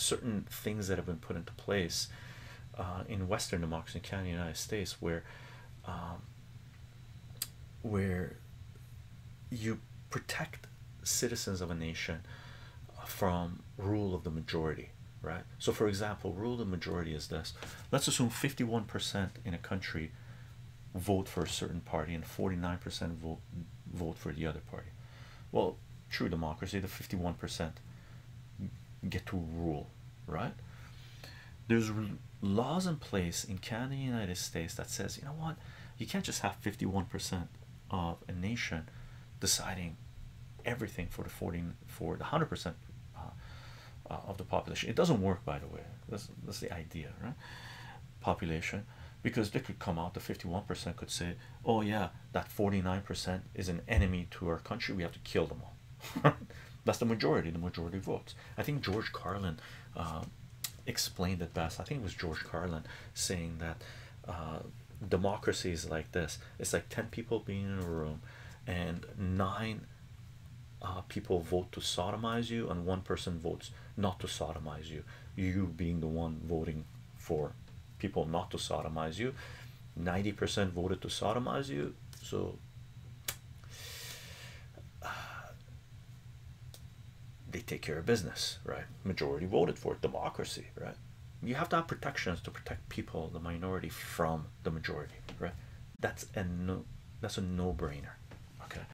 certain things that have been put into place in Western democracy, in Canada, United States, where you protect citizens of a nation from rule of the majority, right? So for example, rule of the majority is this: let's assume 51% in a country vote for a certain party and 49% vote for the other party. Well, true democracy, the 51% get to rule, right? There's laws in place in Canada and United States that says, you know what, you can't just have 51% of a nation deciding everything for the 100% of the population. It doesn't work, by the way. That's the idea, right? Population, because they could come out, the 51% could say, oh yeah, that 49% is an enemy to our country, we have to kill them all. That's the majority. The majority votes. I think George Carlin explained it best. I think it was George Carlin saying that democracy is like this: it's like 10 people being in a room and 9 people vote to sodomize you and 1 person votes not to sodomize you, you being the one voting for people not to sodomize you. 90% voted to sodomize you, so they take care of business, right? Majority voted for it. Democracy, right? You have to have protections to protect people, the minority, from the majority, right? That's a no-brainer.